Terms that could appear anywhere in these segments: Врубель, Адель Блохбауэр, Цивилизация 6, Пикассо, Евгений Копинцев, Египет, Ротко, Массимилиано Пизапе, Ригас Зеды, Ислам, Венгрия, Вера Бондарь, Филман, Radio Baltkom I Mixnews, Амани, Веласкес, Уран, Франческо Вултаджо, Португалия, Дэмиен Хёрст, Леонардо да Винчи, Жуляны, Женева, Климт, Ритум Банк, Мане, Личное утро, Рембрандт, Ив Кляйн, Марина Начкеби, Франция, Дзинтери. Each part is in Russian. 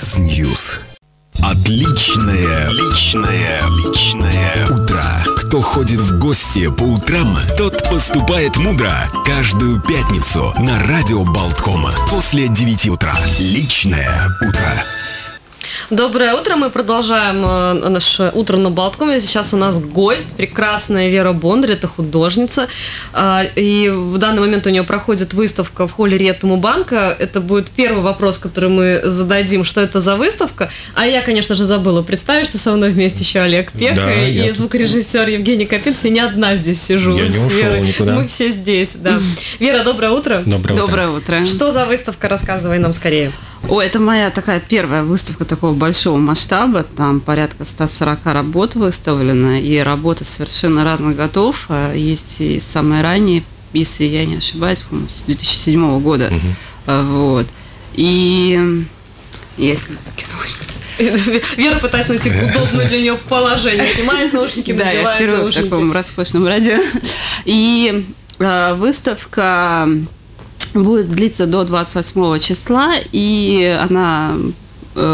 News. Отличное утро. Кто ходит в гости по утрам, тот поступает мудро. Каждую пятницу на радио Болткома после 9 утра. Личное утро. Доброе утро, мы продолжаем наше утро на Болткоме. Сейчас у нас гость, прекрасная Вера Бондарь, это художница. И в данный момент у нее проходит выставка в холле Ритум Банка. Это будет первый вопрос, который мы зададим, что это за выставка. А я, конечно же, забыла представить, что со мной вместе еще Олег Пеха, да, и звукорежиссер Евгений Копинцев. И не одна здесь сижу. Я не ушел никуда. Мы все здесь, да. Вера, доброе утро. Доброе утро. Что за выставка? Рассказывай нам скорее. О, это моя такая первая выставка такого большого масштаба, там порядка 140 работ выставлено, и работы совершенно разных годов, есть и самые ранние, если я не ошибаюсь, по-моему, с 2007 года, вот, и есть наушники. Вера пытается найти удобное для нее положение, снимает наушники, надевает наушники. Да, я впервые в таком роскошном радио, и выставка будет длиться до 28 числа, и она...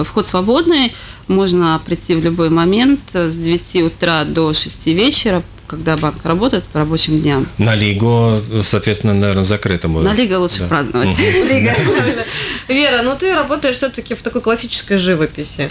Вход свободный, можно прийти в любой момент с 9 утра до 6 вечера, когда банк работает по рабочим дням. На Лигу, соответственно, наверное, закрыто будет. На Лигу лучше праздновать. Вера, ну ты работаешь все-таки в такой классической живописи.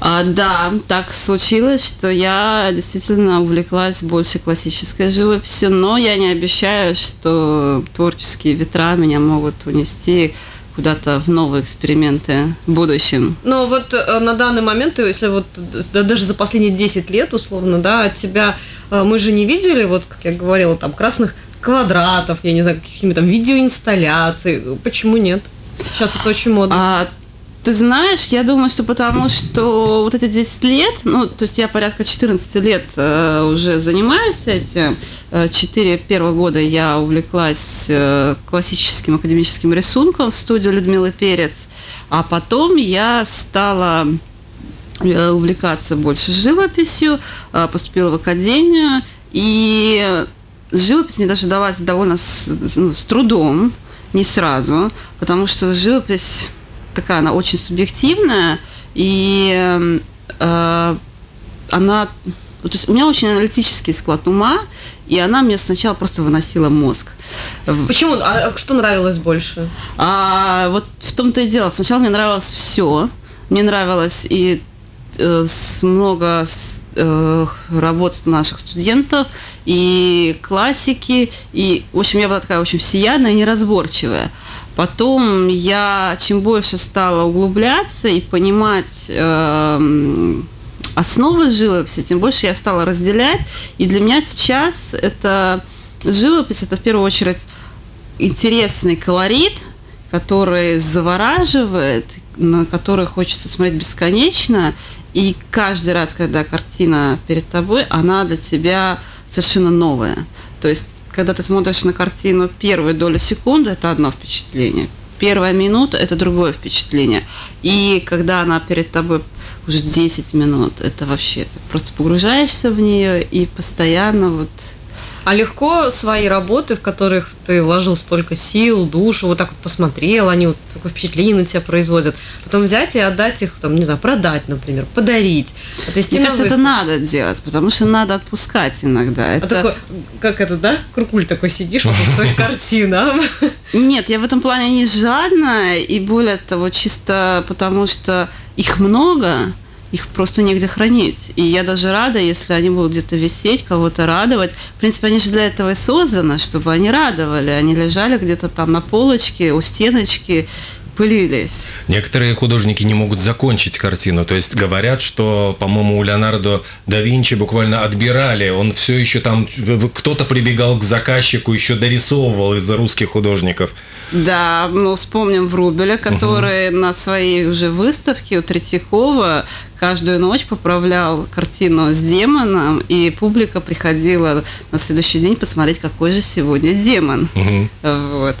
Да, так случилось, что я действительно увлеклась больше классической живописью, но я не обещаю, что творческие ветра меня могут унести куда-то в новые эксперименты в будущем. Но вот на данный момент, если вот даже за последние 10 лет, условно, да, от тебя мы же не видели, вот, как я говорила, там, красных квадратов, я не знаю, какими там видеоинсталляций. Почему нет? Сейчас это очень модно. Ты знаешь, я думаю, что потому что вот эти 10 лет, ну, то есть я порядка 14 лет уже занимаюсь этим. 4 первых года я увлеклась классическим академическим рисунком в студии Людмилы Перец, а потом я стала увлекаться больше живописью, поступила в академию, и живопись мне даже давалась довольно с трудом, не сразу, потому что живопись такая, она очень субъективная, и она... То есть у меня очень аналитический склад ума, и она мне сначала просто выносила мозг. Почему? А что нравилось больше? Вот в том-то и дело. Сначала мне нравилось все. Мне нравилось и много работ наших студентов, и классики, и, в общем, я была такая очень всеядная и неразборчивая. Потом я чем больше стала углубляться и понимать основы живописи, тем больше я стала разделять, и для меня сейчас это живопись, это в первую очередь интересный колорит, который завораживает, на который хочется смотреть бесконечно, и каждый раз, когда картина перед тобой, она для тебя совершенно новая. То есть, когда ты смотришь на картину первую долю секунды, это одно впечатление, первая минута – это другое впечатление, и когда она перед тобой уже 10 минут, это вообще, ты просто погружаешься в нее и постоянно вот… А легко свои работы, в которых ты вложил столько сил, душу, вот так вот посмотрел, они вот такое впечатление на тебя производят, потом взять и отдать их, там, не знаю, продать, например, подарить. Мне кажется, это надо делать, потому что надо отпускать иногда. Это... такой, как это, да? Куркуль такой сидишь вокруг своих картин. Нет, я в этом плане не жадна, и более того, чисто потому что их много, их просто негде хранить. И я даже рада, если они будут где-то висеть, кого-то радовать. В принципе, они же для этого и созданы, чтобы они радовали. Они лежали где-то там на полочке, у стеночки, пылились. Некоторые художники не могут закончить картину. То есть говорят, что, по-моему, у Леонардо да Винчи буквально отбирали. Он все еще там... Кто-то прибегал к заказчику, еще дорисовывал из-за русских художников. Да, ну вспомним Врубеля, который на своей уже выставке у Третьякова каждую ночь поправлял картину с демоном, и публика приходила на следующий день посмотреть, какой же сегодня демон. Вот.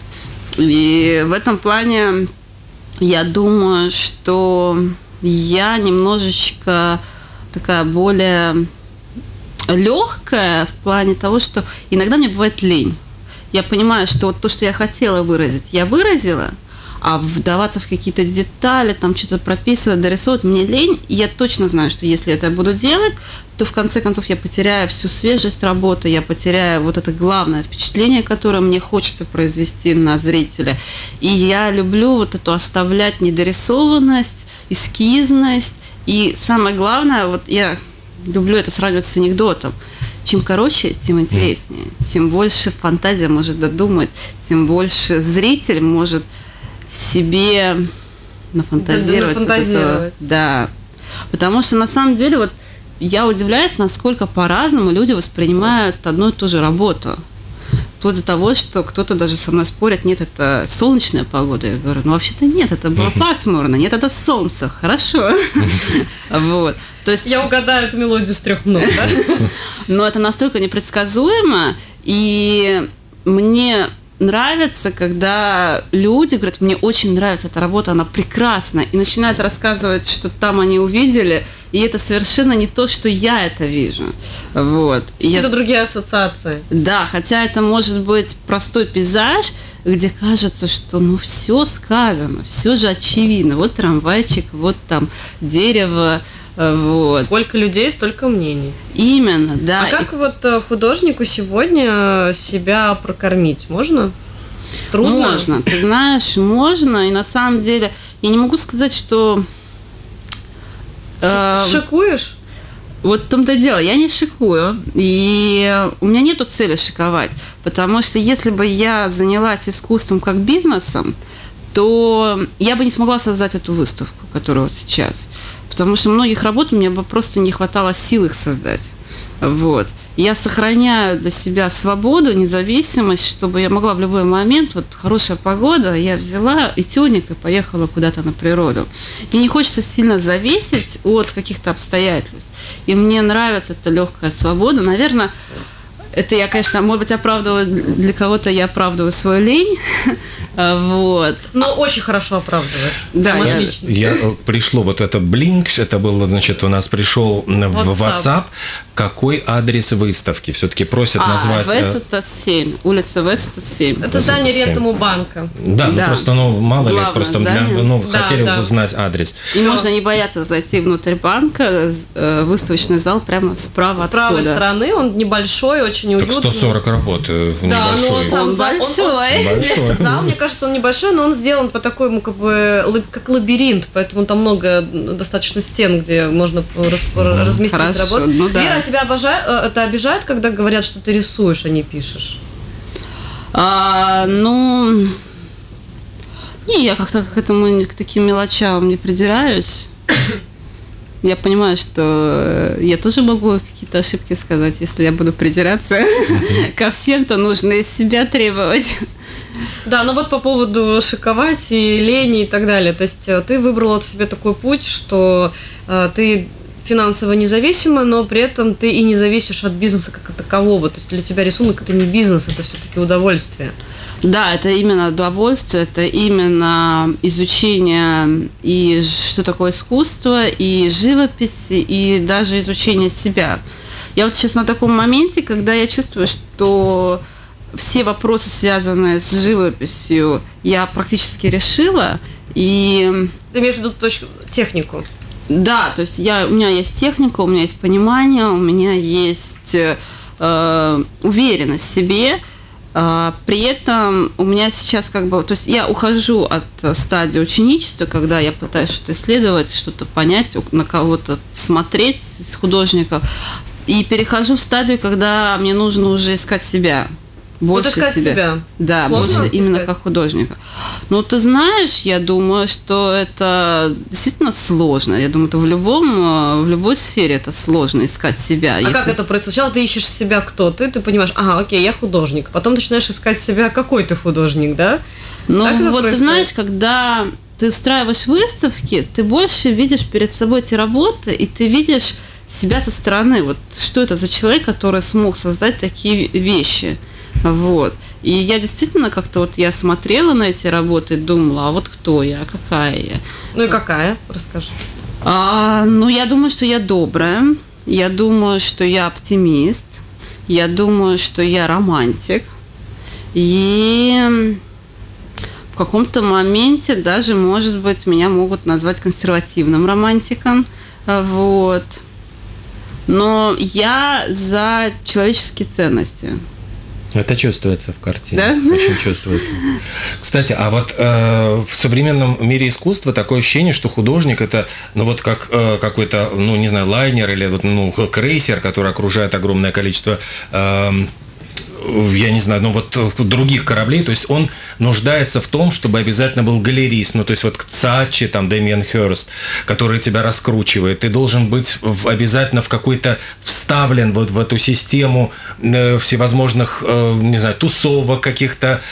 И в этом плане я думаю, что я немножечко такая более легкая в плане того, что иногда мне бывает лень. Я понимаю, что вот то, что я хотела выразить, я выразила, А вдаваться в какие-то детали, там что-то прописывать, дорисовывать, мне лень. И я точно знаю, что если это я буду делать, то в конце концов я потеряю всю свежесть работы, я потеряю вот это главное впечатление, которое мне хочется произвести на зрителя. И я люблю вот эту оставлять недорисованность, эскизность. И самое главное, вот я люблю это сравнивать с анекдотом. Чем короче, тем интереснее, тем больше фантазия может додумать, тем больше зритель может себе нафантазировать. Да, нафантазировать. Да. Потому что на самом деле вот я удивляюсь, насколько по-разному люди воспринимают одну и ту же работу. Вплоть до того, что кто-то даже со мной спорит, нет, это солнечная погода. Я говорю, ну вообще-то нет, это было пасмурно, нет, это солнце, хорошо. Вот. То есть... Я угадаю эту мелодию с 3 нот, да? Но это настолько непредсказуемо, и мне нравится, когда люди говорят, мне очень нравится эта работа, она прекрасна, и начинают рассказывать, что там они увидели, и это совершенно не то, что я это вижу. Вот. Это другие ассоциации. Да, хотя это может быть простой пейзаж, где кажется, что ну все сказано, все же очевидно. Вот трамвайчик, вот там дерево. Вот. Сколько людей, столько мнений. Именно, да. А как вот художнику сегодня себя прокормить? Можно? Трудно? Можно, ты знаешь, можно. И на самом деле, я не могу сказать, что... Шикуешь? Вот в том-то дело, я не шикую. И у меня нету цели шиковать. Потому что если бы я занялась искусством как бизнесом, то я бы не смогла создать эту выставку, которая вот сейчас. Потому что многих работ мне бы просто не хватало сил их создать. Вот. Я сохраняю для себя свободу, независимость, чтобы я могла в любой момент, вот хорошая погода, я взяла и тюник и поехала куда-то на природу. Мне не хочется сильно зависеть от каких-то обстоятельств. И мне нравится эта легкая свобода. Наверное, это я, конечно, может быть, оправдываю, для кого-то я оправдываю свою лень. Вот. Но очень хорошо оправдывает. Да, я пришло вот это блинкш, это было, значит, у нас пришел в WhatsApp. Какой адрес выставки? Все-таки просят назвать... Весета 7, улица Весета 7. Это здание Ритум Банка. Да, да. Ну просто, ну, мало ли, просто для, ну, да, хотели да. узнать адрес. И можно не бояться зайти внутрь банка, выставочный зал прямо справа от правой стороны, он небольшой, очень уютный. Так 140 работ, да, небольшой. Да, он большой. Зал, мне кажется, он небольшой, но он сделан по такому, как бы, как лабиринт, поэтому там много достаточно стен, где можно разместить работу. Тебя обожаю, это обижает, когда говорят, что ты рисуешь, а не пишешь? Ну, не, я как-то к этому, к таким мелочам не придираюсь. Я понимаю, что я тоже могу какие-то ошибки сказать, если я буду придираться ко всем, то нужно из себя требовать. Да, ну вот по поводу шиковать и лени и так далее. То есть ты выбрала себе такой путь, что ты финансово независимо, но при этом ты и не зависишь от бизнеса как от такового. То есть для тебя рисунок – это не бизнес, это все-таки удовольствие. Да, это именно удовольствие, это именно изучение и что такое искусство, и живопись, и даже изучение себя. Я вот сейчас на таком моменте, когда я чувствую, что все вопросы, связанные с живописью, я практически решила. И... Ты имеешь в виду технику? Да, то есть у меня есть техника, у меня есть понимание, у меня есть уверенность в себе. При этом у меня сейчас как бы... То есть я ухожу от стадии ученичества, когда я пытаюсь что-то исследовать, что-то понять, на кого-то смотреть с художников. И перехожу в стадию, когда мне нужно уже искать себя. Больше себя. Да, сложно больше именно как художника. Ну, ты знаешь, я думаю, что это действительно сложно. Я думаю, это в любой сфере это сложно искать себя. А как это происходит? Сначала ты ищешь себя, кто ты, ты понимаешь, ага, окей, я художник. Потом начинаешь искать себя, какой ты художник, да? Ну, вот происходит? Ты знаешь, когда ты устраиваешь выставки, ты больше видишь перед собой эти работы, и ты видишь себя со стороны. Вот что это за человек, который смог создать такие вещи? Вот. И я действительно как-то вот я смотрела на эти работы и думала, а вот кто я, какая я. Ну и какая? Расскажи. Ну, я думаю, что я добрая. Я думаю, что я оптимист. Я думаю, что я романтик. И в каком-то моменте даже, может быть, меня могут назвать консервативным романтиком. Вот. Но я за человеческие ценности. Это чувствуется в картине. Да? Очень чувствуется. Кстати, а вот в современном мире искусства такое ощущение, что художник это, ну вот как какой-то, ну не знаю, лайнер или вот, ну, крейсер, который окружает огромное количество... я не знаю, ну вот других кораблей, то есть он нуждается в том, чтобы обязательно был галерист, ну то есть вот к Цачи, там, Дэмиен Хёрст, который тебя раскручивает, ты должен быть обязательно в какой-то вставлен вот в эту систему всевозможных, не знаю, тусовок каких-то,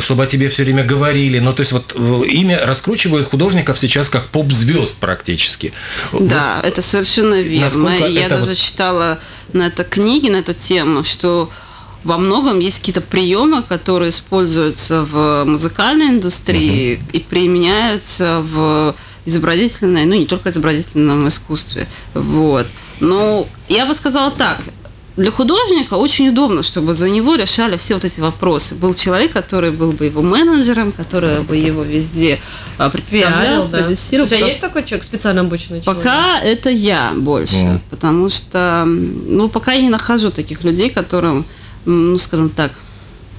чтобы о тебе все время говорили, ну то есть вот имя раскручивают художников сейчас как поп-звезд практически. Да, вот, это совершенно верно. Я даже вот... читала на этой книге, на эту тему, что во многом есть какие-то приемы, которые используются в музыкальной индустрии и применяются в изобразительной, ну не только изобразительном искусстве. Вот. Но я бы сказала так, для художника очень удобно, чтобы за него решали все вот эти вопросы. Был человек, который был бы его менеджером, который бы его везде представлял, продюсировал. У тебя есть такой человек, специально обученный человек? Пока это я больше, потому что, ну пока я не нахожу таких людей, которым, ну, скажем так,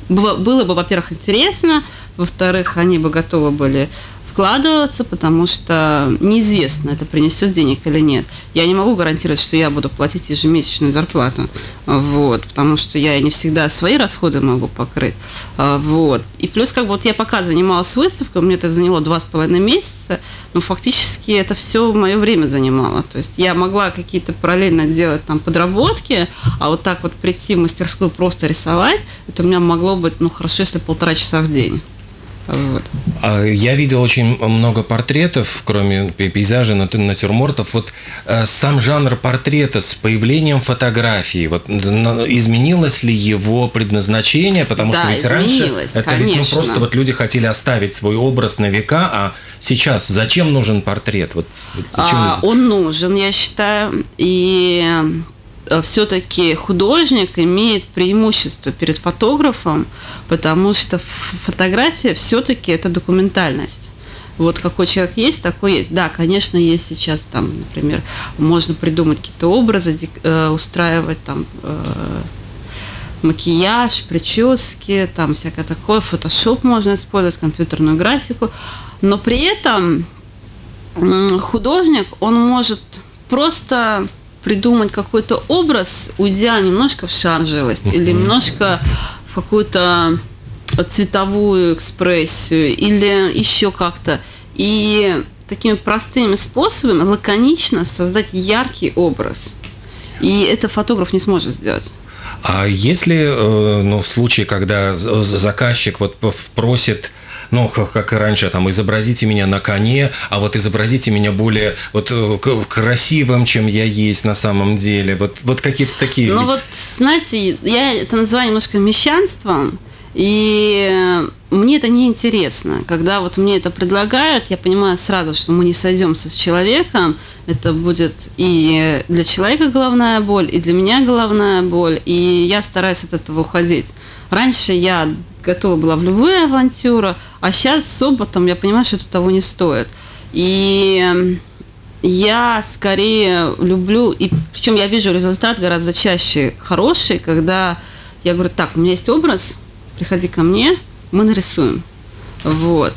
было бы, во-первых, интересно, во-вторых, они бы готовы были вкладываться, потому что неизвестно, это принесет денег или нет. Я не могу гарантировать, что я буду платить ежемесячную зарплату, вот, потому что я не всегда свои расходы могу покрыть. Вот. И плюс, как бы, вот я пока занималась выставкой, мне это заняло 2,5 месяца, но фактически это все мое время занимало. То есть я могла какие-то параллельно делать там подработки, а вот так вот прийти в мастерскую просто рисовать, это у меня могло быть, ну, хорошо, если 1,5 часа в день. Вот. Я видел очень много портретов, кроме пейзажа, натюрмортов. Вот сам жанр портрета с появлением фотографии, вот, изменилось ли его предназначение? Потому что ведь раньше это ведь, ну, просто вот люди хотели оставить свой образ на века, а сейчас зачем нужен портрет? Вот, он нужен, я считаю, и все-таки художник имеет преимущество перед фотографом, потому что фотография все-таки это документальность. Вот какой человек есть, такой есть. Да, конечно, есть сейчас там, например, можно придумать какие-то образы, устраивать там макияж, прически, там всякое такое, фотошоп можно использовать, компьютерную графику, но при этом художник, он может просто придумать какой-то образ, уйдя немножко в шаржевость или немножко в какую-то цветовую экспрессию или еще как-то. И такими простыми способами лаконично создать яркий образ. И это фотограф не сможет сделать. А если, ну, в случае, когда заказчик вот просит, ну, как и раньше, там, изобразите меня на коне, а вот изобразите меня более вот красивым, чем я есть на самом деле. Вот, вот какие-то такие... Ну, вот, знаете, я это называю немножко мещанством, и мне это неинтересно. Когда вот мне это предлагают, я понимаю сразу, что мы не сойдемся с человеком, это будет и для человека головная боль, и для меня головная боль, и я стараюсь от этого уходить. Раньше я готова была в любую авантюру, а сейчас с опытом я понимаю, что это того не стоит. И я скорее люблю, и причем я вижу результат гораздо чаще хороший, когда я говорю, так, у меня есть образ, приходи ко мне, мы нарисуем. Вот.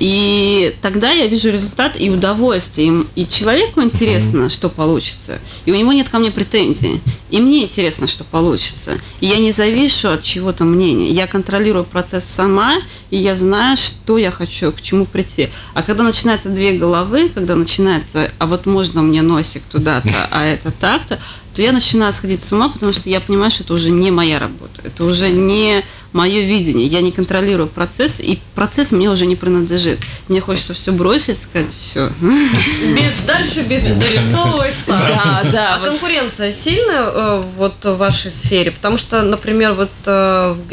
И тогда я вижу результат и удовольствие, и человеку интересно, что получится, и у него нет ко мне претензий, и мне интересно, что получится, и я не завишу от чего-то мнения, я контролирую процесс сама, и я знаю, что я хочу, к чему прийти. А когда начинаются две головы, когда начинается, а вот можно мне носик туда-то, а это так-то, то я начинаю сходить с ума, потому что я понимаю, что это уже не моя работа, это уже не мое видение, я не контролирую процесс, и процесс мне уже не принадлежит. Мне хочется все бросить, сказать, все. Дальше без дорисовывай сам. Да, да. А вот конкуренция сильная вот в вашей сфере? Потому что, например, вот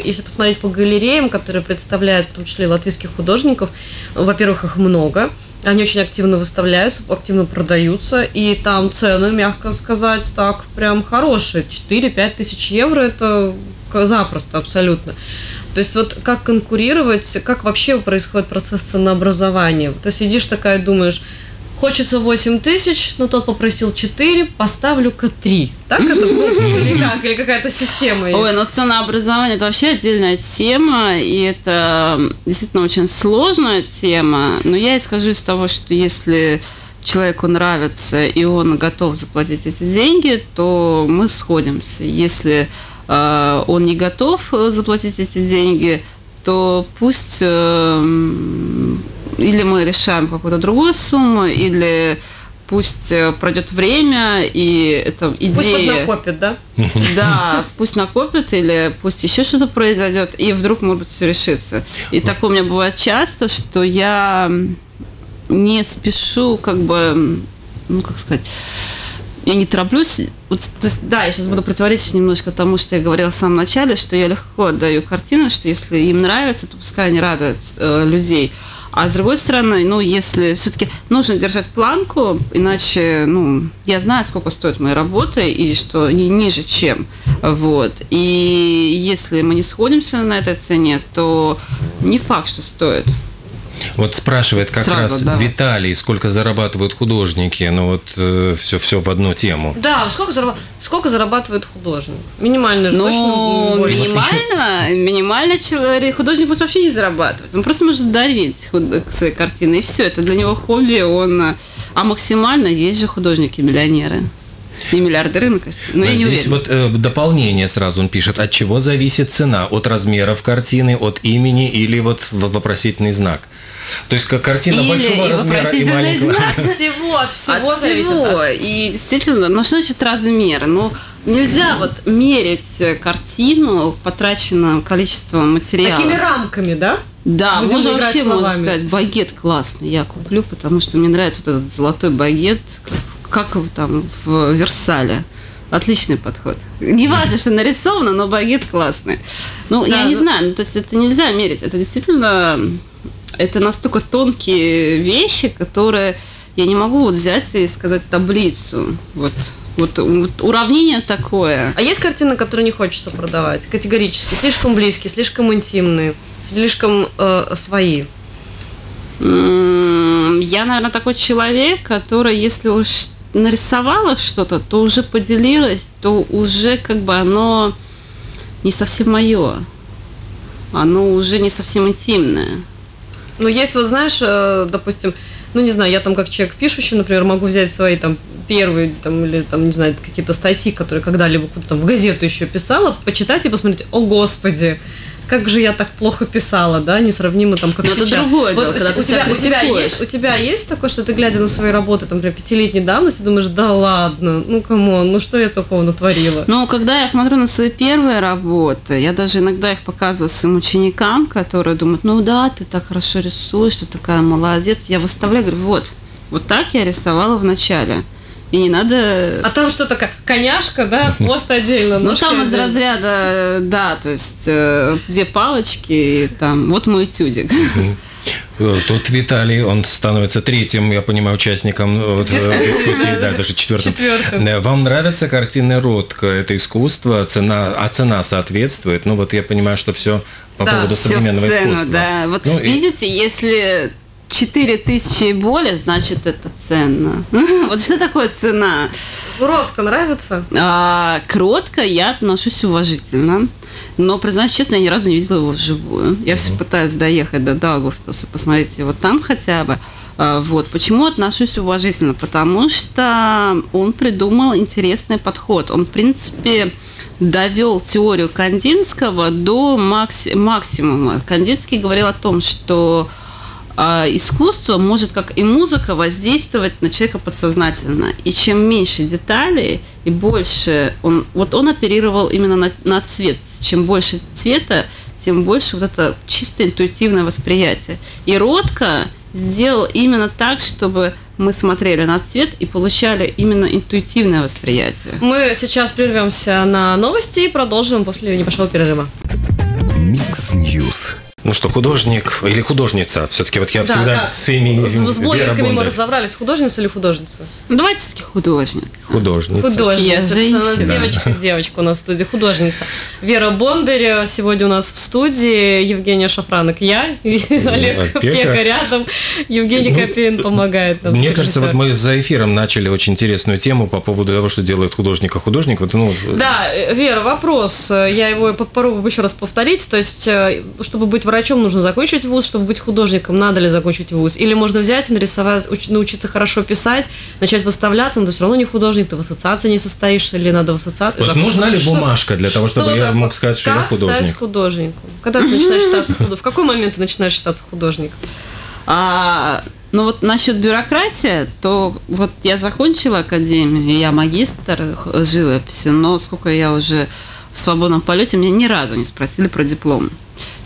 если посмотреть по галереям, которые представляют в том числе латвийских художников, во-первых, их много. Они очень активно выставляются, активно продаются, и там цены, мягко сказать, так прям хорошие. 4-5 тысяч евро – это запросто абсолютно. То есть вот как конкурировать, как вообще происходит процесс ценообразования? Ты сидишь такая, думаешь, хочется 8000, но тот попросил 4, поставлю-ка 3. Так это можно или как? Или какая-то система есть? Ой, ну ценообразование – это вообще отдельная тема, и это действительно очень сложная тема. Но я исхожу из того, что если человеку нравится, и он готов заплатить эти деньги, то мы сходимся. Если он не готов заплатить эти деньги, то пусть или мы решаем какую-то другую сумму, или пусть пройдет время, и эта идея... Пусть накопит, да? Да, пусть накопит, или пусть еще что-то произойдет, и вдруг, может быть, все решится. И такое у меня бывает часто, что я не спешу, как бы, ну, как сказать... Я не тороплюсь. Вот, то есть, да, я сейчас буду противоречить немножко тому, что я говорила в самом начале, что я легко отдаю картину, что если им нравится, то пускай они радуют людей. А с другой стороны, ну, если все-таки нужно держать планку, иначе, ну, я знаю, сколько стоит моя работа, и что не ниже чем. Вот. И если мы не сходимся на этой цене, то не факт, что стоит. Вот спрашивает как сразу, раз да. Виталий, сколько зарабатывают художники, ну вот все в одну тему. Да, сколько зарабатывает художник? Минимально же точно больше. Минимально художник может вообще не зарабатывать. Он просто может дарить свои картины, и все, это для него хобби. А максимально есть же художники-миллионеры. И миллиардеры, ну, конечно. Но я не уверена. Здесь вот дополнение сразу он пишет. От чего зависит цена? От размеров картины, от имени или вот вопросительный знак? То есть как картина или большого размера и маленького. От всего зависит. И действительно, ну что значит размеры? Ну нельзя вот мерить картину потраченным количеством материала. Такими рамками, да? Да, можно сказать, багет классный, я куплю, потому что мне нравится вот этот золотой багет, как там в Версале. Отличный подход. Не важно, что нарисовано, но багет классный. Ну, да, я не знаю, ну, то есть это нельзя мерить. Это действительно, это настолько тонкие вещи, которые я не могу вот взять и сказать таблицу. Вот уравнение такое. А есть картины, которые не хочется продавать? Категорически. Слишком близкие, слишком интимные, слишком свои. Я, наверное, такой человек, который, если уж нарисовала что-то, то уже поделилась, то уже как бы оно не совсем мое. Оно уже не совсем интимное. Ну, есть, вот знаешь, допустим, ну, не знаю, я там как человек пишущий, например, могу взять свои там первые, там, или там, не знаю, какие-то статьи, которые когда-либо там в газету еще писала, почитать и посмотреть, о, Господи, как же я так плохо писала, да, несравнимо там, как но сейчас. Это другое дело, вот, когда у тебя есть такое, что ты, глядя на свои работы, там, например, 5-летней давности, думаешь, да ладно, ну, камон, ну, что я такого натворила? Ну, когда я смотрю на свои первые работы, я даже иногда их показываю своим ученикам, которые думают, ну, да, ты так хорошо рисуешь, ты такая молодец. Я выставляю, говорю, вот так я рисовала в начале. И не надо... А там что такое? Коняшка, да? Хвост отдельно. Ну, там из разряда, да, то есть 2 палочки, и там вот мой этюдик. Тут Виталий, он становится 3-м, я понимаю, участником дискуссии, да, даже 4-м. Вам нравится картина «Ротко»? Это искусство, цена соответствует? Ну, вот я понимаю, что все по поводу современного искусства. Да, вот видите, если... 4000 и более, значит, это ценно. Вот что такое цена? Ротко нравится? К Ротко я отношусь уважительно. Но, признаюсь честно, я ни разу не видела его вживую. Я все пытаюсь доехать до Даугавпилса, посмотреть его там хотя бы. Вот. Почему отношусь уважительно? Потому что он придумал интересный подход. Он, в принципе, довел теорию Кандинского до максимума. Кандинский говорил о том, что искусство может, как и музыка, воздействовать на человека подсознательно. И чем меньше деталей и больше... Он оперировал именно на цвет. Чем больше цвета, тем больше вот это чисто интуитивное восприятие. И Ротко сделал именно так, чтобы мы смотрели на цвет и получали именно интуитивное восприятие. Мы сейчас прервемся на новости и продолжим после небольшого перерыва. Микс Ньюс. Ну что, художник или художница? Все-таки вот я всегда с Верой Бондарь. С сборниками мы разобрались, художница или художница? Ну, давайте все-таки художница. Художница. Художница. У нас девочка у нас в студии, художница. Вера Бондарь сегодня у нас в студии, Евгения Шафранок, я, Олег Пеха рядом, Евгений Копинцев помогает нам. Мне кажется, вот мы за эфиром начали очень интересную тему по поводу того, что делает художника художник. Да, Вера, вопрос, я его попробую еще раз повторить, то есть, чтобы быть врачом, нужно закончить вуз, чтобы быть художником, надо ли закончить вуз? Или можно взять, нарисовать, научиться хорошо писать, начать выставляться, но ты все равно не художник, ты в ассоциации не состоишь, или надо в ассоциации... Вот нужна ли бумажка для того, чтобы я мог сказать, что я художник? Как стать художником? Когда ты начинаешь считаться художником? В какой момент ты начинаешь считаться художником? Ну вот насчет бюрократии, то вот я закончила академию, я магистр живописи, но сколько я уже в свободном полете, меня ни разу не спросили про диплом.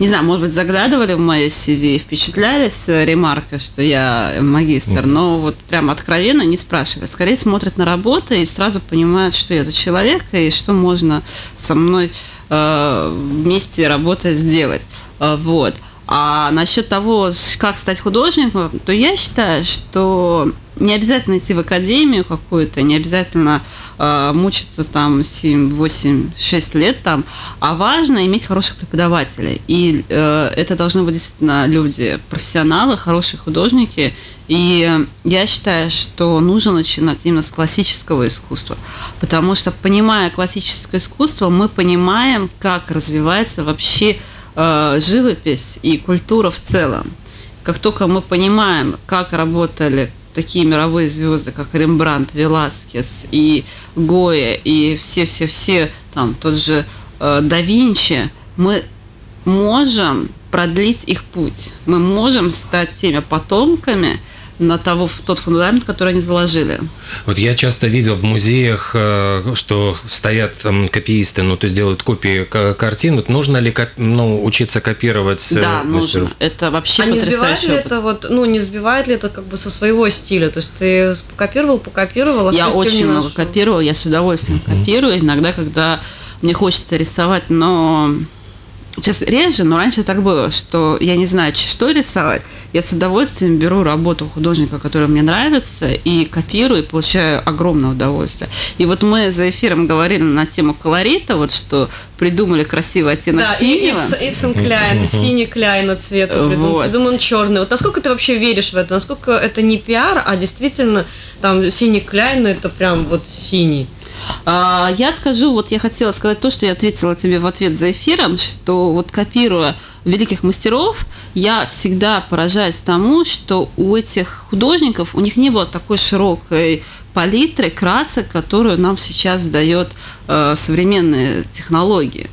Не знаю, может быть, заглядывали в мое CV и впечатлялись ремаркой, что я магистр, но вот прям откровенно не спрашивали. Скорее смотрят на работу и сразу понимают, что я за человек и что можно со мной вместе работать сделать. Вот. А насчет того, как стать художником, то я считаю, что не обязательно идти в академию какую-то, не обязательно мучиться там 7, 8, 6 лет там, а важно иметь хороших преподавателей. И это должны быть действительно люди, профессионалы, хорошие художники. И я считаю, что нужно начинать именно с классического искусства, потому что, понимая классическое искусство, мы понимаем, как развивается вообще живопись и культура в целом. Как только мы понимаем, как работали такие мировые звезды, как Рембрандт, Веласкес и Гойя, и все-все-все, там тот же да Винчи, мы можем продлить их путь. Мы можем стать теми потомками, на тот фундамент, который они заложили. Вот я часто видел в музеях, что стоят копиисты, ну, то есть делают копии картин. Вот нужно ли учиться копировать? Да, мастеров? Нужно. Это вообще потрясающе. Не сбивает ли это как бы со своего стиля? То есть ты покопировал, а я очень много копировала, я с удовольствием копирую. Иногда, когда мне хочется рисовать, но... Сейчас реже, но раньше так было, что я не знаю, что рисовать. Я с удовольствием беру работу художника, которая мне нравится, и копирую, и получаю огромное удовольствие. И вот мы за эфиром говорили на тему колорита, вот что придумали красивый оттенок синего. Да, Ив Кляйн, синий Кляйн цвет придуман черный. Вот насколько ты вообще веришь в это? Насколько это не пиар, а действительно там синий Кляйн, это прям вот синий. Я скажу, вот я хотела сказать то, что я ответила тебе в ответ за эфиром, что вот копируя великих мастеров, я всегда поражаюсь тому, что у этих художников, у них не было такой широкой палитры красок, которую нам сейчас дает современные технологии.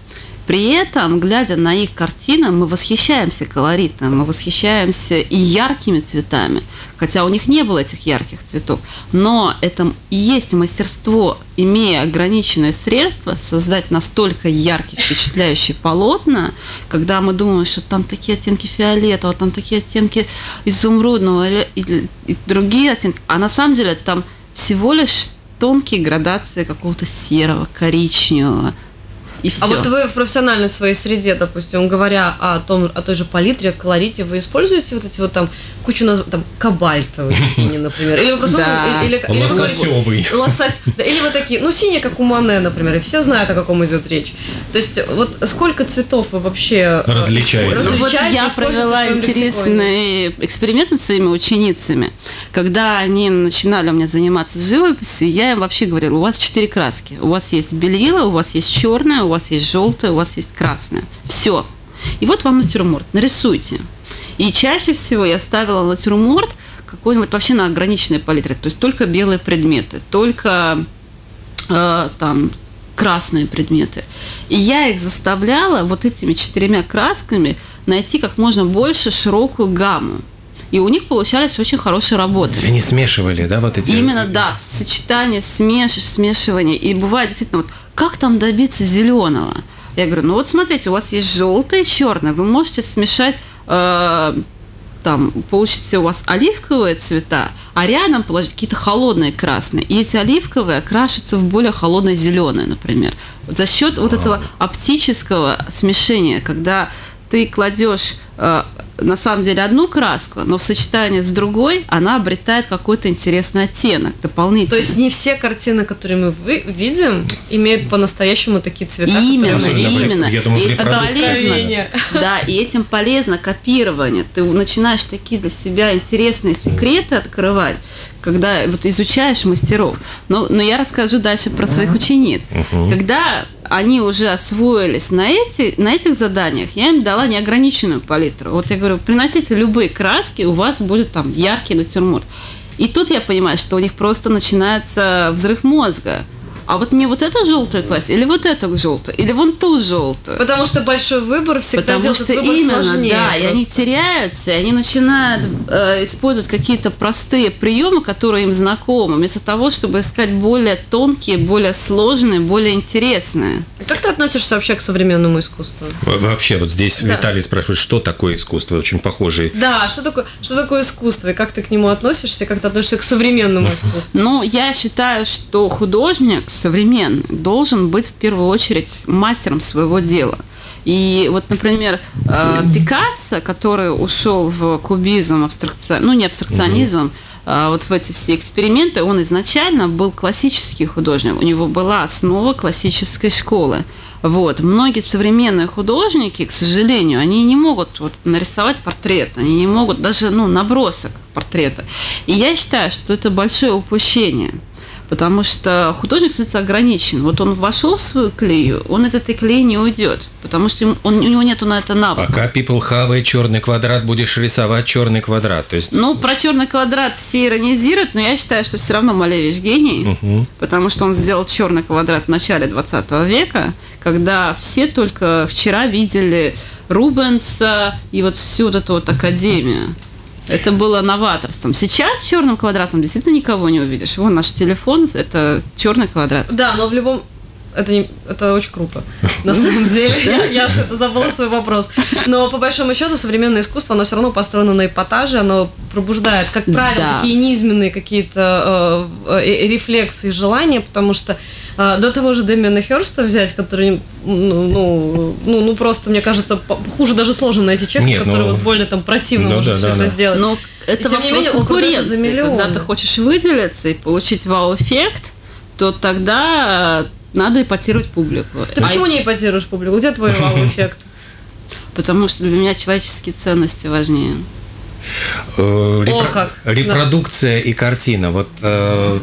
При этом, глядя на их картины, мы восхищаемся колоритом, мы восхищаемся и яркими цветами, хотя у них не было этих ярких цветов. Но это и есть мастерство, имея ограниченные средства, создать настолько яркие, впечатляющие полотна, когда мы думаем, что там такие оттенки фиолетового, там такие оттенки изумрудного и другие оттенки. А на самом деле там всего лишь тонкие градации какого-то серого, коричневого. А вот вы в профессиональной своей среде, допустим, говоря о той же палитре, колорите, вы используете вот эти вот там кучу названий, там кобальтовый синий, например, или лососевый, или вот такие, ну синий, как у Мане, например, и все знают, о каком идет речь. То есть вот сколько цветов вы вообще различаете? Вот я провела интересный эксперимент над своими ученицами, когда они начинали у меня заниматься живописью, я им вообще говорила: у вас 4 краски, у вас есть белила, у вас есть черная, у вас есть желтая, у вас есть красная. Все. И вот вам натюрморт. Нарисуйте. И чаще всего я ставила натюрморт какой-нибудь вообще на ограниченной палитре. То есть только белые предметы, только красные предметы. И я их заставляла вот этими 4 красками найти как можно больше широкую гамму. И у них получались очень хорошие работы. Они смешивали, да, вот эти? Именно, да, сочетание, смешивание. И бывает действительно, вот, как там добиться зеленого? Я говорю, ну вот смотрите, у вас есть желтое и черное, вы можете смешать, там, получится у вас оливковые цвета, а рядом положить какие-то холодные красные. И эти оливковые окрашиваются в более холодное зеленое, например. За счет вот этого оптического смешения, когда ты кладешь на самом деле одну краску, но в сочетании с другой она обретает какой-то интересный оттенок дополнительный. То есть не все картины, которые мы видим, имеют по-настоящему такие цвета. Именно. Я думаю, и это полезно. Да, и этим полезно копирование. Ты начинаешь такие для себя интересные секреты открывать, когда вот изучаешь мастеров. Но я расскажу дальше про своих учениц. Когда они уже освоились на этих заданиях, я им дала неограниченную палитру. Вот я говорю, приносите любые краски, у вас будет там яркий натюрморт. И тут я понимаю, что у них просто начинается взрыв мозга. А вот мне вот эту желтую класть, или вот эту желтую, или вон ту желтую. Потому что большой выбор всегда делает выбор сложнее. Потому что именно, да, и они теряются, и они начинают использовать какие-то простые приемы, которые им знакомы, вместо того, чтобы искать более тонкие, более сложные, более интересные. Как ты относишься вообще к современному искусству? Вообще, вот здесь да. Виталий спрашивает, что такое искусство, очень похожий. Да, что такое искусство, и как ты к нему относишься, и как ты относишься к современному искусству? Ну, я считаю, что художник современный должен быть в первую очередь мастером своего дела. И вот, например, Пикассо, который ушел в кубизм, не абстракционизм, вот в эти все эксперименты, он изначально был классический художник, у него была основа классической школы. Вот. Многие современные художники, к сожалению, они не могут вот, нарисовать портрет, они не могут даже набросок портрета. И я считаю, что это большое упущение. Потому что художник становится ограничен. Вот он вошел в свою клею, он из этой клеи не уйдет. Потому что у него нету на это навыка. Пока people have черный квадрат, будешь рисовать черный квадрат. То есть... Ну, про черный квадрат все иронизируют, но я считаю, что все равно Малевич гений. Потому что он сделал черный квадрат в начале 20 века, когда все только вчера видели Рубенса и вот всю вот эту вот академию. Это было новаторством. Сейчас черным квадратом действительно никого не увидишь. Вон наш телефон, это черный квадрат. Да, но в любом... Это очень круто, на самом деле. Я же забыла свой вопрос. Но по большому счету современное искусство, оно все равно построено на эпатаже, оно пробуждает, как правило, такие низменные какие-то рефлексы и желания, потому что до того же Дэмиена Хёрста взять, который, просто, мне кажется, хуже даже сложно найти человека, который вот более там противно уже все это сделать. Но это вопрос конкуренции. Когда ты хочешь выделиться и получить вау-эффект, то тогда... Надо ипотировать публику. Ты почему не ипотируешь публику? Где твой вау-эффект? Потому что для меня человеческие ценности важнее. Репродукция и картина. Вот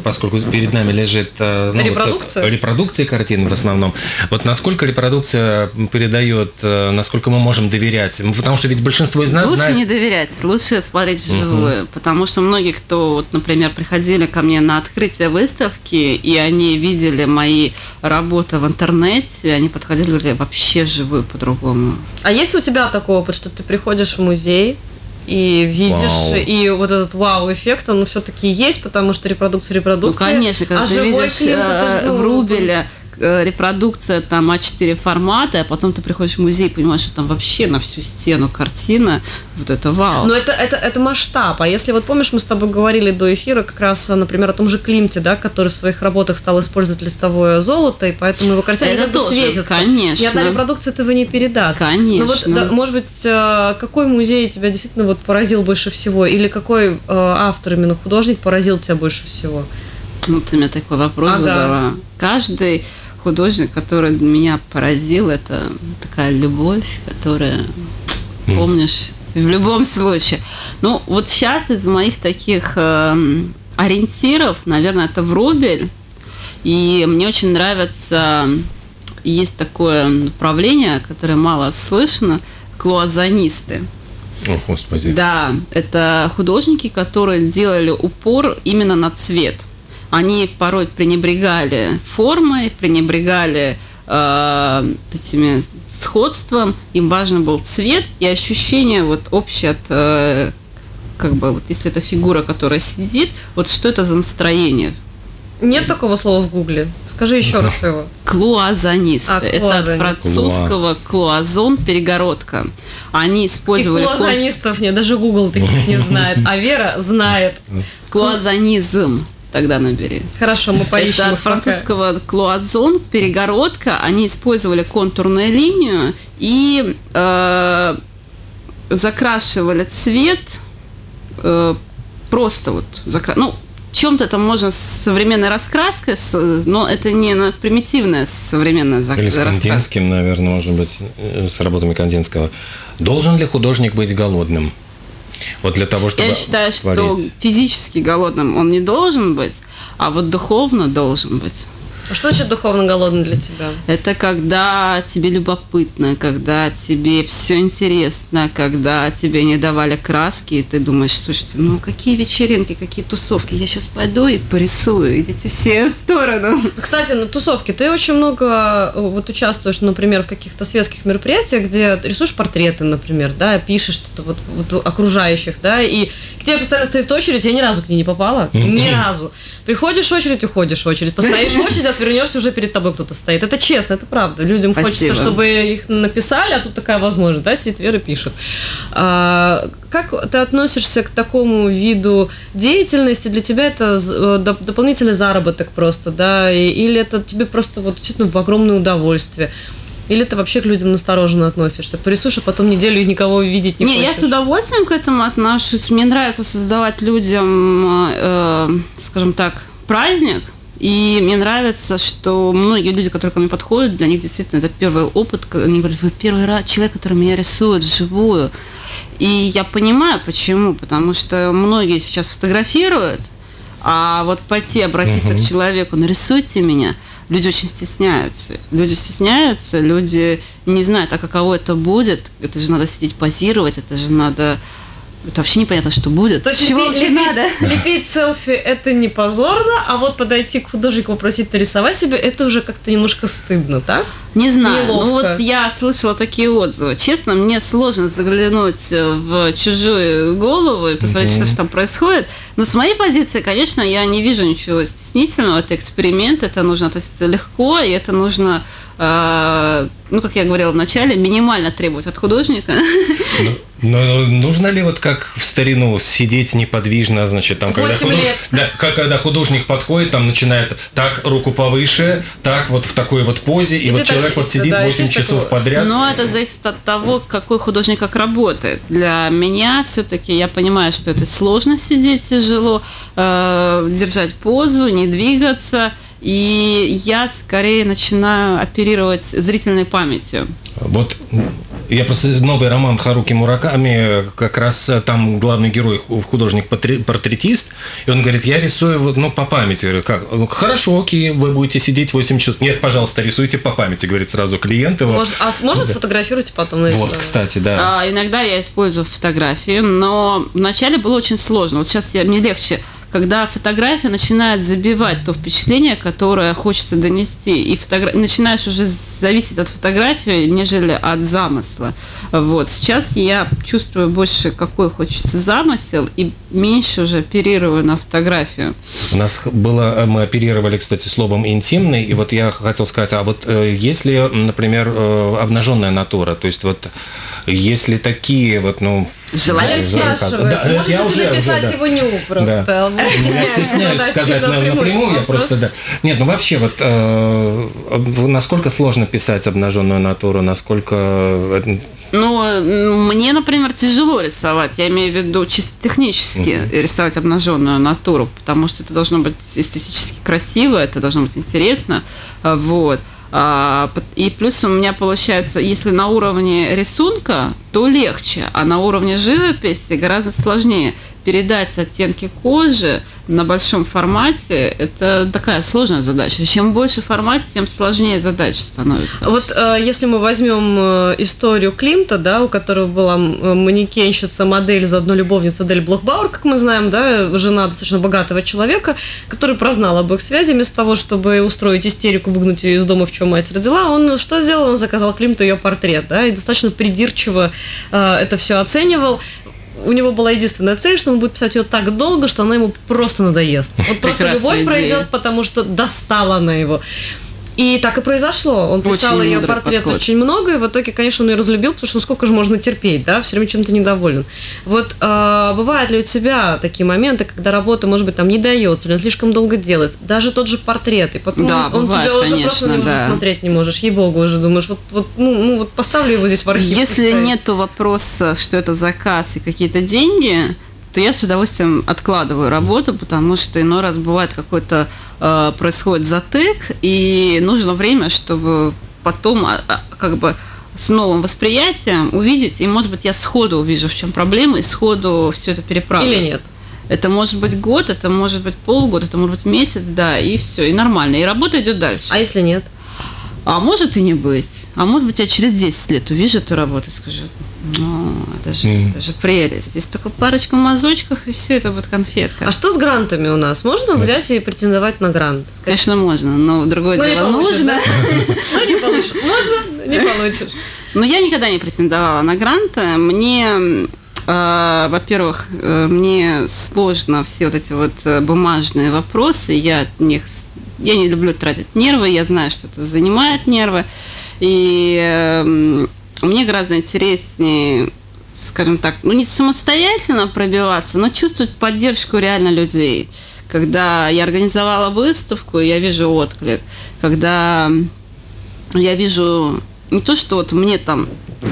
поскольку перед нами лежит репродукция картин в основном. Вот насколько репродукция передает, насколько мы можем доверять, потому что ведь большинство из нас лучше не доверять, лучше смотреть вживую, потому что многие, кто, вот, например, приходили ко мне на открытие выставки и они видели мои работы в интернете, они подходили и говорили вообще вживую по-другому. А есть у тебя такой опыт, что ты приходишь в музей? И видишь, и вот этот вау-эффект, он все-таки есть, потому что репродукция. Ну, конечно, когда ты видишь Врубеля, репродукция там А4 формата, а потом ты приходишь в музей и понимаешь, что там вообще на всю стену картина, вот это вау. Но это масштаб, а если вот помнишь, мы с тобой говорили до эфира как раз, например, о том же Климте, да, который в своих работах стал использовать листовое золото, и поэтому его картина не тоже светится. Конечно. Ни одна репродукция этого не передаст. Конечно. Но вот, да, может быть, какой музей тебя действительно вот поразил больше всего, или какой автор, именно художник, поразил тебя больше всего? Ну, ты мне такой вопрос задала. Каждый художник, который меня поразил, это такая любовь, которая, помнишь, в любом случае. Ну, вот сейчас из моих таких ориентиров, наверное, это Врубель. И мне очень нравится, есть такое направление, которое мало слышно, клоазонисты. О, Господи. Да, это художники, которые делали упор именно на цвет. Они порой пренебрегали формой, пренебрегали этими сходством, им важен был цвет и ощущение вот общее от, вот если это фигура, которая сидит, вот что это за настроение. Нет такого слова в гугле. Скажи еще раз его. Клоазонисты. Это от французского клоазон, перегородка. Они использовали... И клоазонистов нет, даже гугл таких не знает, а Вера знает. Клоазонизм. Тогда набери. Хорошо, мы поищем. Это от французского клоазон, перегородка. Они использовали контурную линию и закрашивали цвет, просто вот закрашивали. Ну, чем-то там можно с современной раскраской, но это не примитивная современная раскраска. Или с Кандинским, наверное, может быть, с работами Кандинского. Должен ли художник быть голодным? Вот для того, чтобы я считаю, творить. Что физически голодным он не должен быть, а вот духовно должен быть. Что значит духовно голодный для тебя? Это когда тебе любопытно, когда тебе все интересно, когда тебе не давали краски, и ты думаешь, слушайте, ну какие вечеринки, какие тусовки, я сейчас пойду и порисую, идите все в сторону. Кстати, на тусовке ты очень много вот участвуешь, например, в каких-то светских мероприятиях, где рисуешь портреты, например, да, пишешь что-то вот окружающих, да, и к тебе постоянно стоит очередь, я ни разу к ней не попала, ни разу. Приходишь в очередь, уходишь в очередь, постоишь в очередь, вернешься, уже перед тобой кто-то стоит. Это честно, это правда. Людям Спасибо. Хочется, чтобы их написали, а тут такая возможность, да, сидит Вера, пишет. Как ты относишься к такому виду деятельности? Для тебя это дополнительный заработок просто, да? Или это тебе просто вот действительно в огромное удовольствие? Или ты вообще к людям настороженно относишься? Порисуешь, а потом неделю никого видеть не хочешь? Не, я с удовольствием к этому отношусь. Мне нравится создавать людям, скажем так, праздник. И мне нравится, что многие люди, которые ко мне подходят, для них действительно это первый опыт. Они говорят, вы первый раз человек, который меня рисует вживую. И я понимаю, почему. Потому что многие сейчас фотографируют, а вот пойти обратиться к человеку, нарисуйте меня, люди очень стесняются. Люди стесняются, люди не знают, а каково это будет. Это же надо сидеть позировать, это же надо... Это вообще непонятно, что будет. То есть лепить селфи – это не позорно, а вот подойти к художнику, попросить нарисовать себе – это уже как-то немножко стыдно, так? Не знаю. Ну, вот я слышала такие отзывы. Честно, мне сложно заглянуть в чужую голову и посмотреть, что же там происходит. Но с моей позиции, конечно, я не вижу ничего стеснительного. Это эксперимент, это нужно относиться легко, и это нужно… ну, как я говорила в начале, минимально требовать от художника. Но нужно ли вот как в старину сидеть неподвижно, значит, там, когда, когда художник подходит, там начинает так, руку повыше, так, вот в такой вот позе, и вот человек вот сидит 8 часов подряд. Но это зависит от того, какой художник как работает. Для меня все-таки я понимаю, что это сложно сидеть, тяжело, держать позу, не двигаться. И я скорее начинаю оперировать зрительной памятью. Вот я просто новый роман Харуки Мураками, как раз там главный герой художник-портретист, и он говорит, я рисую ну, по памяти. Говорю, как? Хорошо, окей, вы будете сидеть 8 часов. Нет, пожалуйста, рисуйте по памяти, говорит сразу клиент его. А сможет сфотографировать потом нарисовать? Вот, кстати, да. Иногда я использую фотографии, но вначале было очень сложно. Вот сейчас мне легче. Когда фотография начинает забивать то впечатление, которое хочется донести, и начинаешь уже зависеть от фотографии, нежели от замысла. Вот. Сейчас я чувствую больше, какой хочется замысел, и меньше уже оперирую на фотографию. У нас было, мы оперировали, кстати, словом «интимный», и вот я хотел сказать, а вот если, например, обнаженная натура, то есть вот если такие вот, ну… Желаешь спрашивать, да, можешь я уже, написать уже, да. его ню просто. Да. Я стесняюсь сказать напрямую, я просто, да. Нет, ну вообще, вот насколько сложно писать обнаженную натуру, насколько... Ну, мне, например, тяжело рисовать, я имею в виду чисто технически рисовать обнаженную натуру, потому что это должно быть эстетически красиво, это должно быть интересно, вот. И плюс у меня получается, если на уровне рисунка, то легче, а на уровне живописи гораздо сложнее передать оттенки кожи на большом формате. Это такая сложная задача. Чем больше формат, тем сложнее задача становится. Вот если мы возьмем историю Климта, да, у которого была манекенщица, модель, заодно любовница Адель Блохбауэр, как мы знаем, да, жена достаточно богатого человека, который прознал об их связи, вместо того, чтобы устроить истерику, выгнать ее из дома, в чем мать родила, он что сделал? Он заказал Климту ее портрет, да, и достаточно придирчиво это все оценивал. У него была единственная цель, что он будет писать ее так долго, что она ему просто надоест. Вот просто любовь пройдет, потому что достала она его. И так и произошло. Он писал ее портрет очень много, и в итоге, конечно, он ее разлюбил, потому что ну, сколько же можно терпеть, да, все время чем-то недоволен. Вот бывают ли у тебя такие моменты, когда работа, может быть, там не дается, или он слишком долго делает, даже тот же портрет, и потом да, он бывает, тебя конечно, уже просто не можешь смотреть, не можешь, ей-богу, уже думаешь, вот поставлю его здесь в архив. Если нету вопроса, что это заказ и какие-то деньги, то я с удовольствием откладываю работу, потому что иной раз бывает какой-то происходит затык, и нужно время, чтобы потом как бы с новым восприятием увидеть, и, может быть, я сходу увижу, в чем проблема, и сходу все это переправлю. Или нет. Это может быть год, это может быть полгода, это может быть месяц, да, и все, и нормально, и работа идет дальше. А если нет? А может и не быть. А может быть, я через 10 лет увижу эту работу и скажу, ну, это же прелесть. Здесь только парочка мазочков, и все, это будет конфетка. А что с грантами у нас? Можно взять и претендовать на грант? Конечно, можно, но другое дело нужно. Ну, не получишь. Можно, не получишь. Но я никогда не претендовала на грант. Мне, во-первых, мне сложно все вот эти вот бумажные вопросы, я от них... Я не люблю тратить нервы, я знаю, что это занимает нервы. И мне гораздо интереснее, скажем так, ну не самостоятельно пробиваться, но чувствовать поддержку реально людей. Когда я организовала выставку, я вижу отклик. Когда я вижу не то, что вот мне там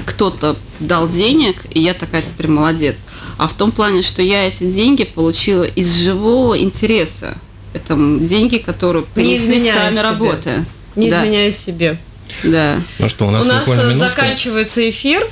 кто-то дал денег, и я такая теперь молодец, а в том плане, что я эти деньги получила из живого интереса. Это деньги, которые принесли сами работы. Не изменяя себе. Да. Ну что, у нас заканчивается эфир.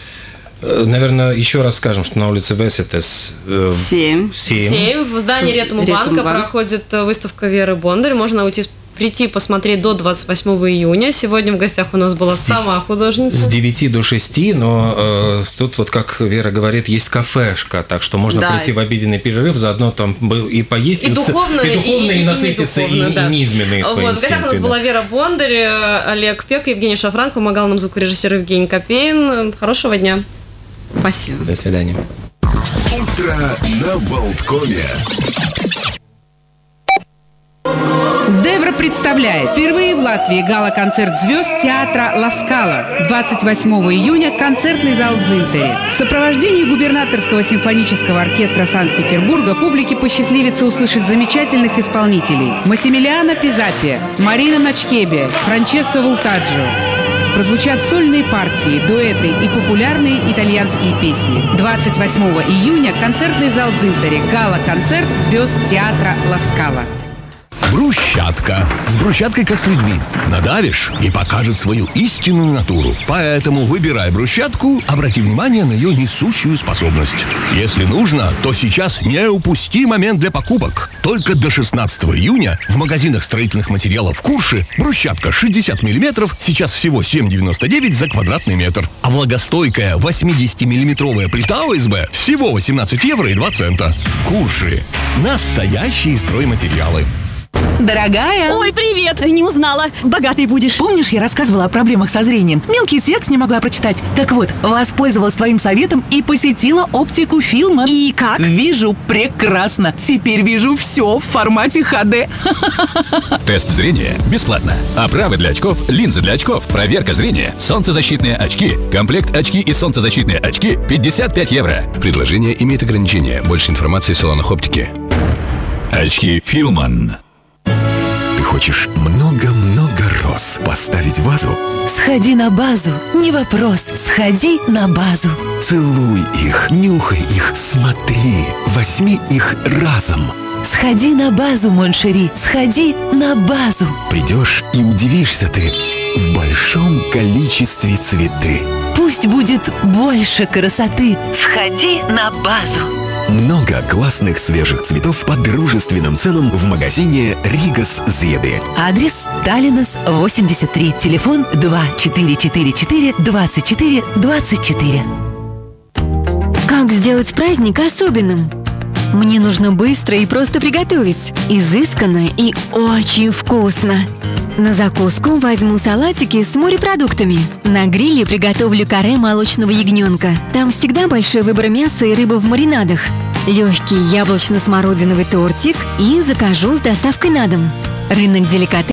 Наверное, еще раз скажем, что на улице Весетес 7 в здании Ритум Банка проходит выставка Веры Бондарь. Можно прийти посмотреть до 28 июня. Сегодня в гостях у нас была сама художница. С 9 до 6, но тут вот, как Вера говорит, есть кафешка, так что можно прийти в обеденный перерыв, заодно там и поесть, и духовно, и насытиться, и низменные свои инстинкты. В гостях у нас была Вера Бондарь, Олег Пеха, Евгений Шафран, помогал нам звукорежиссер Евгений Копинцев. Хорошего дня. Спасибо. До свидания. Утро на балконе. Девра представляет. Впервые в Латвии гала-концерт звезд театра «Ла Скала». 28 июня концертный зал «Дзинтери». В сопровождении губернаторского симфонического оркестра Санкт-Петербурга публике посчастливится услышать замечательных исполнителей. Массимилиано Пизапе, Марина Начкеби, Франческо Вултаджо. Прозвучат сольные партии, дуэты и популярные итальянские песни. 28 июня концертный зал «Дзинтери». Гала-концерт звезд театра «Ла Скала». Брусчатка. С брусчаткой как с людьми. Надавишь и покажет свою истинную натуру. Поэтому, выбирая брусчатку, обрати внимание на ее несущую способность. Если нужно, то сейчас не упусти момент для покупок. Только до 16 июня в магазинах строительных материалов Курши брусчатка 60 мм сейчас всего 7,99 за квадратный метр. А влагостойкая 80-мм плита ОСБ всего 18 евро и 2 цента. Курши. Настоящие стройматериалы. Дорогая. Ой, привет. Не узнала. Богатой будешь. Помнишь, я рассказывала о проблемах со зрением? Мелкий текст не могла прочитать. Так вот, воспользовалась твоим советом и посетила оптику Филман. И как? Вижу прекрасно. Теперь вижу все в формате HD. Тест зрения бесплатно. Оправы для очков, линзы для очков, проверка зрения, солнцезащитные очки, комплект очки и солнцезащитные очки 55 евро. Предложение имеет ограничения. Больше информации в салонах оптики. Очки Филман. Ты хочешь много-много роз поставить в вазу? Сходи на базу, не вопрос, сходи на базу. Целуй их, нюхай их, смотри, возьми их разом. Сходи на базу, Моншери, сходи на базу. Придешь и удивишься ты в большом количестве цветы. Пусть будет больше красоты, сходи на базу. Много классных свежих цветов по дружественным ценам в магазине «Ригас Зеды». Адрес Таллинас 83, телефон 2444 24 24. Как сделать праздник особенным? Мне нужно быстро и просто приготовить. Изысканно и очень вкусно. На закуску возьму салатики с морепродуктами. На гриле приготовлю каре молочного ягненка. Там всегда большой выбор мяса и рыбы в маринадах. Легкий яблочно-смородиновый тортик и закажу с доставкой на дом. Рынок деликатесов.